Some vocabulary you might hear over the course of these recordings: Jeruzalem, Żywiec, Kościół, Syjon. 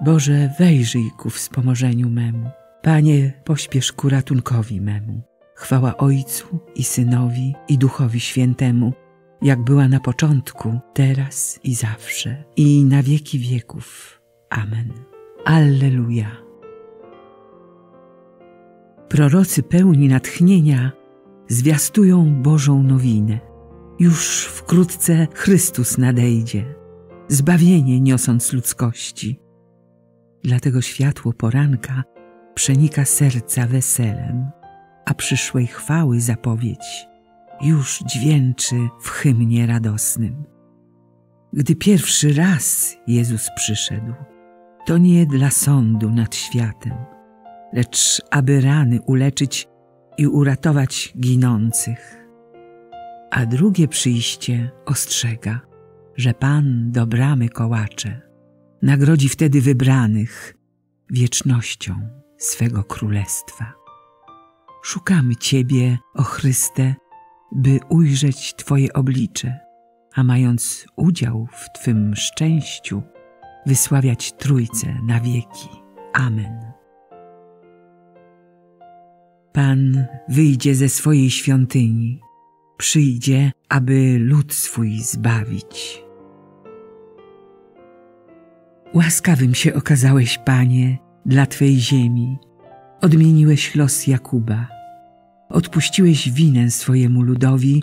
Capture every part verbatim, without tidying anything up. Boże, wejrzyj ku wspomożeniu memu. Panie, pośpiesz ku ratunkowi memu. Chwała Ojcu i Synowi, i Duchowi Świętemu, jak była na początku, teraz i zawsze, i na wieki wieków. Amen. Alleluja. Prorocy pełni natchnienia zwiastują Bożą nowinę. Już wkrótce Chrystus nadejdzie, zbawienie niosąc ludzkości. Dlatego światło poranka przenika serca weselem, a przyszłej chwały zapowiedź już dźwięczy w hymnie radosnym. Gdy pierwszy raz Jezus przyszedł, to nie dla sądu nad światem, lecz aby rany uleczyć i uratować ginących. A drugie przyjście ostrzega, że Pan do bramy kołacze, nagrodzi wtedy wybranych wiecznością swego królestwa. Szukamy Ciebie, o Chryste, by ujrzeć Twoje oblicze, a mając udział w Twym szczęściu, wysławiać Trójcę na wieki. Amen. Pan wyjdzie ze swojej świątyni, przyjdzie, aby lud swój zbawić. Łaskawym się okazałeś, Panie, dla Twej ziemi. Odmieniłeś los Jakuba. Odpuściłeś winę swojemu ludowi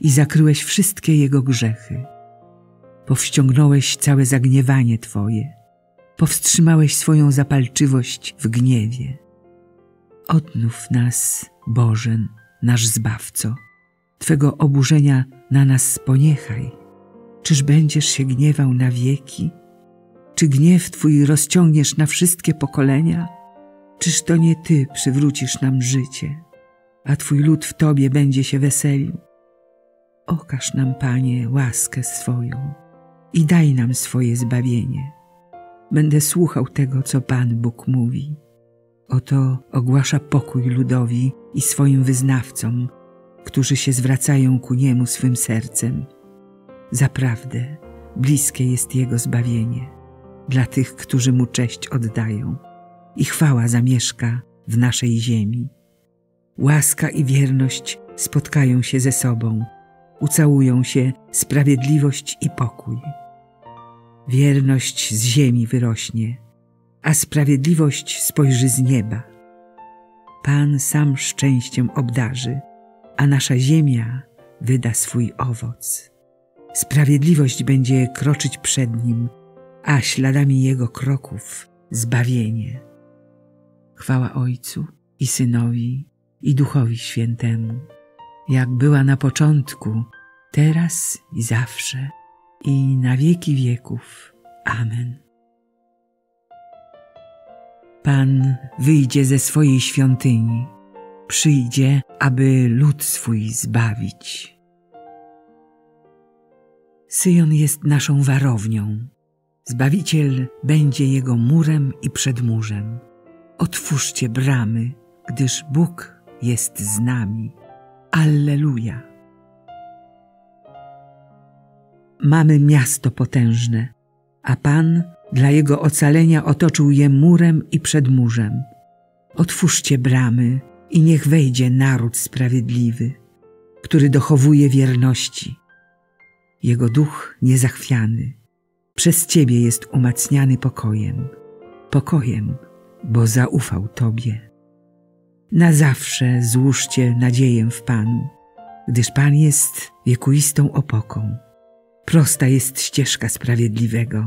i zakryłeś wszystkie jego grzechy. Powściągnąłeś całe zagniewanie Twoje. Powstrzymałeś swoją zapalczywość w gniewie. Odnów nas, Boże, nasz Zbawco. Twego oburzenia na nas poniechaj. Czyż będziesz się gniewał na wieki? Czy gniew Twój rozciągniesz na wszystkie pokolenia? Czyż to nie Ty przywrócisz nam życie, a Twój lud w Tobie będzie się weselił? Okaż nam, Panie, łaskę swoją i daj nam swoje zbawienie. Będę słuchał tego, co Pan Bóg mówi. Oto ogłasza pokój ludowi i swoim wyznawcom, którzy się zwracają ku Niemu swym sercem. Zaprawdę bliskie jest Jego zbawienie dla tych, którzy Mu cześć oddają, i chwała zamieszka w naszej ziemi. Łaska i wierność spotkają się ze sobą, ucałują się sprawiedliwość i pokój. Wierność z ziemi wyrośnie, a sprawiedliwość spojrzy z nieba. Pan sam szczęściem obdarzy, a nasza ziemia wyda swój owoc. Sprawiedliwość będzie kroczyć przed Nim, a śladami Jego kroków zbawienie. Chwała Ojcu i Synowi, i Duchowi Świętemu, jak była na początku, teraz i zawsze, i na wieki wieków. Amen. Pan wyjdzie ze swojej świątyni, przyjdzie, aby lud swój zbawić. Syjon jest naszą warownią. Zbawiciel będzie jego murem i przedmurzem. Otwórzcie bramy, gdyż Bóg jest z nami. Alleluja! Mamy miasto potężne, a Pan dla jego ocalenia otoczył je murem i przedmurzem. Otwórzcie bramy i niech wejdzie naród sprawiedliwy, który dochowuje wierności. Jego duch niezachwiany przez Ciebie jest umacniany pokojem, pokojem, bo zaufał Tobie. Na zawsze złóżcie nadzieję w Panu, gdyż Pan jest wiekuistą opoką. Prosta jest ścieżka sprawiedliwego,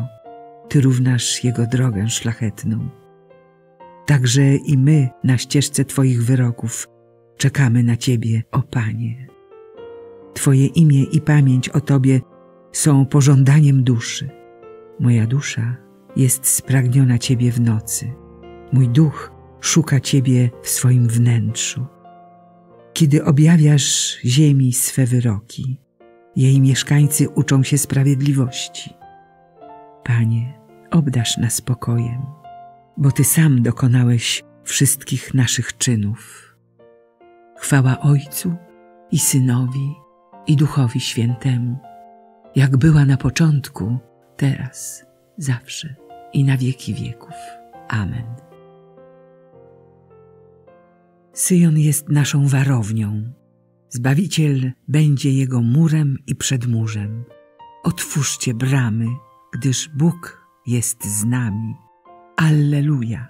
Ty równasz jego drogę szlachetną. Także i my na ścieżce Twoich wyroków czekamy na Ciebie, o Panie. Twoje imię i pamięć o Tobie są pożądaniem duszy. Moja dusza jest spragniona Ciebie w nocy. Mój duch szuka Ciebie w swoim wnętrzu. Kiedy objawiasz ziemi swe wyroki, jej mieszkańcy uczą się sprawiedliwości. Panie, obdarz nas spokojem, bo Ty sam dokonałeś wszystkich naszych czynów. Chwała Ojcu i Synowi, i Duchowi Świętemu, jak była na początku, teraz, zawsze i na wieki wieków. Amen. Syjon jest naszą warownią. Zbawiciel będzie jego murem i przedmurzem. Otwórzcie bramy, gdyż Bóg jest z nami. Alleluja!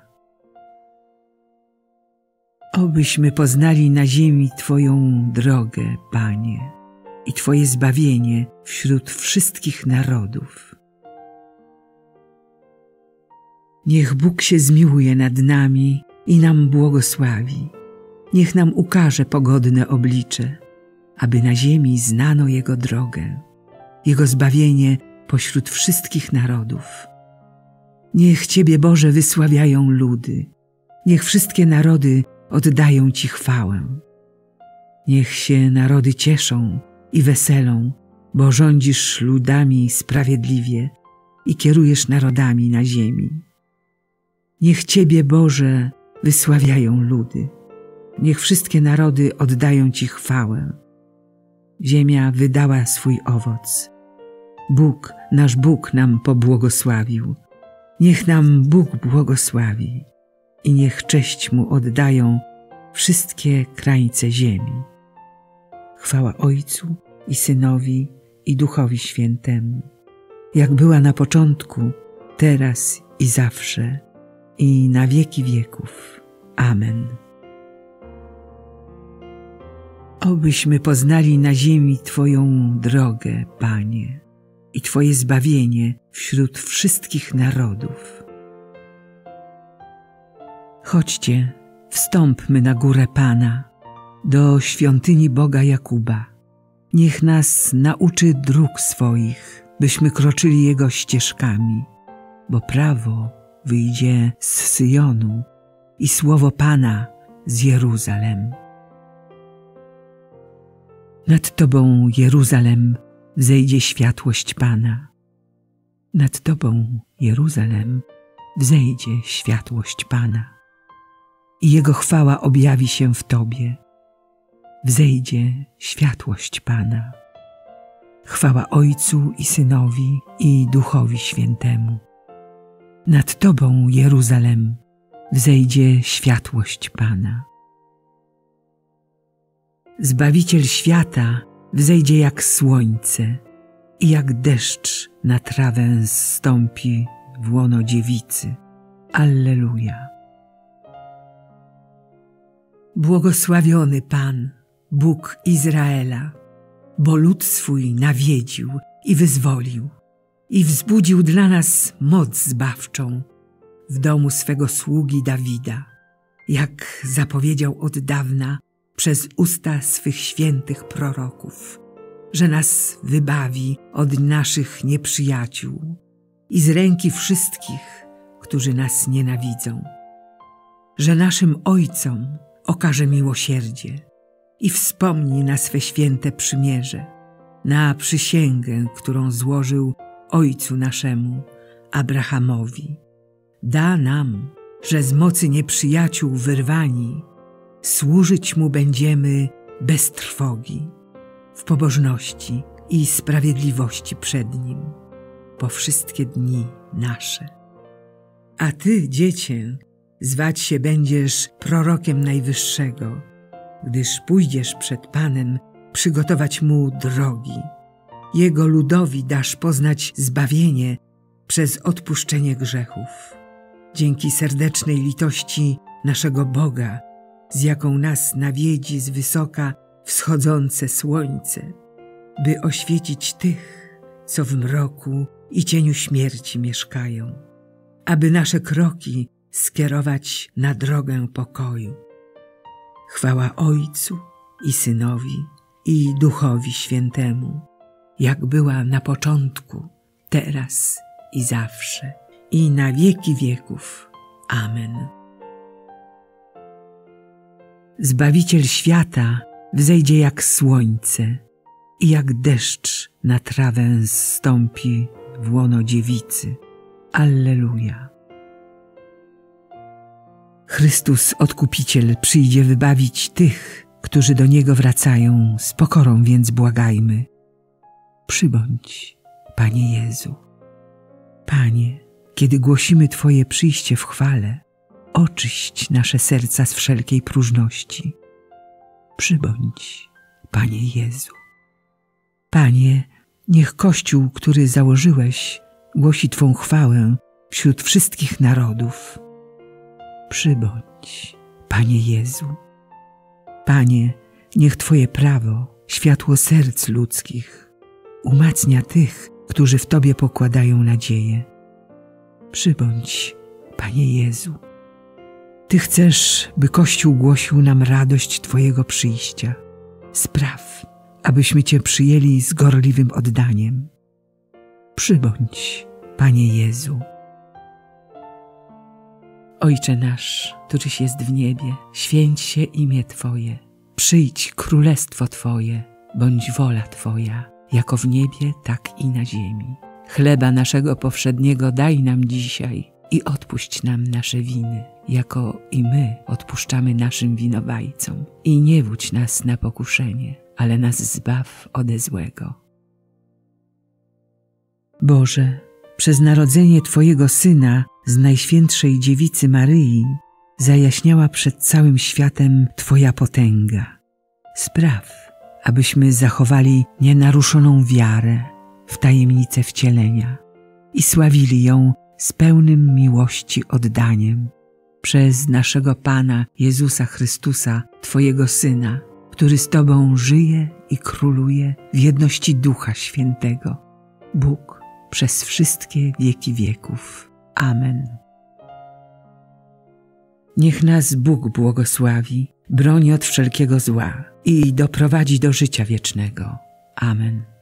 Obyśmy poznali na ziemi Twoją drogę, Panie, i Twoje zbawienie wśród wszystkich narodów. Niech Bóg się zmiłuje nad nami i nam błogosławi. Niech nam ukaże pogodne oblicze, aby na ziemi znano Jego drogę, Jego zbawienie pośród wszystkich narodów. Niech Ciebie, Boże, wysławiają ludy. Niech wszystkie narody oddają Ci chwałę. Niech się narody cieszą i weselą, bo rządzisz ludami sprawiedliwie i kierujesz narodami na ziemi. Niech Ciebie, Boże, wysławiają ludy. Niech wszystkie narody oddają Ci chwałę. Ziemia wydała swój owoc. Bóg, nasz Bóg, nam pobłogosławił. Niech nam Bóg błogosławi i niech cześć Mu oddają wszystkie krańce ziemi. Chwała Ojcu i Synowi, i Duchowi Świętemu, jak była na początku, teraz i zawsze, i na wieki wieków. Amen. Obyśmy poznali na ziemi Twoją drogę, Panie, i Twoje zbawienie wśród wszystkich narodów. Chodźcie, wstąpmy na górę Pana, do świątyni Boga Jakuba. Niech nas nauczy dróg swoich, byśmy kroczyli Jego ścieżkami, bo prawo wyjdzie z Syjonu i słowo Pana z Jeruzalem. Nad Tobą, Jeruzalem, wzejdzie światłość Pana. Nad Tobą, Jeruzalem, wzejdzie światłość Pana. I Jego chwała objawi się w Tobie. Wzejdzie światłość Pana. Chwała Ojcu i Synowi, i Duchowi Świętemu. Nad Tobą, Jeruzalem, wzejdzie światłość Pana. Zbawiciel świata wzejdzie jak słońce i jak deszcz na trawę zstąpi w łono dziewicy. Alleluja! Błogosławiony Pan, Bóg Izraela, bo lud swój nawiedził i wyzwolił i wzbudził dla nas moc zbawczą w domu swego sługi Dawida, jak zapowiedział od dawna przez usta swych świętych proroków, że nas wybawi od naszych nieprzyjaciół i z ręki wszystkich, którzy nas nienawidzą, że naszym ojcom okaże miłosierdzie i wspomni na swe święte przymierze, na przysięgę, którą złożył ojcu naszemu, Abrahamowi. Da nam, że z mocy nieprzyjaciół wyrwani służyć Mu będziemy bez trwogi, w pobożności i sprawiedliwości przed Nim, po wszystkie dni nasze. A Ty, Dziecię, zwać się będziesz prorokiem Najwyższego, gdyż pójdziesz przed Panem przygotować Mu drogi. Jego ludowi dasz poznać zbawienie przez odpuszczenie grzechów, dzięki serdecznej litości naszego Boga, z jaką nas nawiedzi z wysoka wschodzące słońce, by oświecić tych, co w mroku i cieniu śmierci mieszkają, aby nasze kroki skierować na drogę pokoju. Chwała Ojcu i Synowi, i Duchowi Świętemu, jak była na początku, teraz i zawsze, i na wieki wieków. Amen. Zbawiciel świata wzejdzie jak słońce i jak deszcz na trawę zstąpi w łono dziewicy. Alleluja! Chrystus Odkupiciel przyjdzie wybawić tych, którzy do Niego wracają, z pokorą więc błagajmy. Przybądź, Panie Jezu. Panie, Kiedy głosimy Twoje przyjście w chwale, oczyść nasze serca z wszelkiej próżności. Przybądź, Panie Jezu. Panie, niech Kościół, który założyłeś, głosi Twą chwałę wśród wszystkich narodów. Przybądź, Panie Jezu. Panie, niech Twoje prawo, światło serc ludzkich, umacnia tych, którzy w Tobie pokładają nadzieję. Przybądź, Panie Jezu. Ty chcesz, by Kościół głosił nam radość Twojego przyjścia. Spraw, abyśmy Cię przyjęli z gorliwym oddaniem. Przybądź, Panie Jezu. Ojcze nasz, któryś jest w niebie, święć się imię Twoje. Przyjdź królestwo Twoje, bądź wola Twoja, jako w niebie, tak i na ziemi. Chleba naszego powszedniego daj nam dzisiaj i odpuść nam nasze winy, jako i my odpuszczamy naszym winowajcom. I nie wódź nas na pokuszenie, ale nas zbaw ode złego. Boże, przez narodzenie Twojego Syna z Najświętszej Dziewicy Maryi zajaśniała przed całym światem Twoja potęga. Spraw, abyśmy zachowali nienaruszoną wiarę w tajemnicę wcielenia i sławili ją z pełnym miłości oddaniem przez naszego Pana Jezusa Chrystusa, Twojego Syna, który z Tobą żyje i króluje w jedności Ducha Świętego, Bóg przez wszystkie wieki wieków. Amen. Niech nas Bóg błogosławi, broni od wszelkiego zła i doprowadzi do życia wiecznego. Amen.